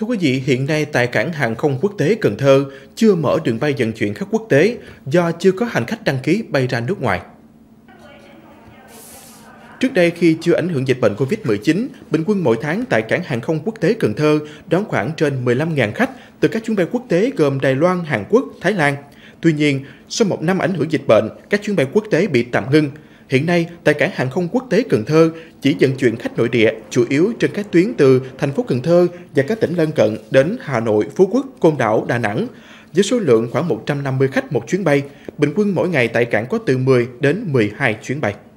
Thưa quý vị, hiện nay tại cảng hàng không quốc tế Cần Thơ chưa mở đường bay vận chuyển khách quốc tế do chưa có hành khách đăng ký bay ra nước ngoài. Trước đây khi chưa ảnh hưởng dịch bệnh Covid-19, bình quân mỗi tháng tại cảng hàng không quốc tế Cần Thơ đón khoảng trên 15.000 khách từ các chuyến bay quốc tế gồm Đài Loan, Hàn Quốc, Thái Lan. Tuy nhiên, sau một năm ảnh hưởng dịch bệnh, các chuyến bay quốc tế bị tạm ngưng. Hiện nay, tại cảng hàng không quốc tế Cần Thơ chỉ vận chuyển khách nội địa, chủ yếu trên các tuyến từ thành phố Cần Thơ và các tỉnh lân cận đến Hà Nội, Phú Quốc, Côn Đảo, Đà Nẵng, với số lượng khoảng 150 khách một chuyến bay. Bình quân mỗi ngày tại cảng có từ 10 đến 12 chuyến bay.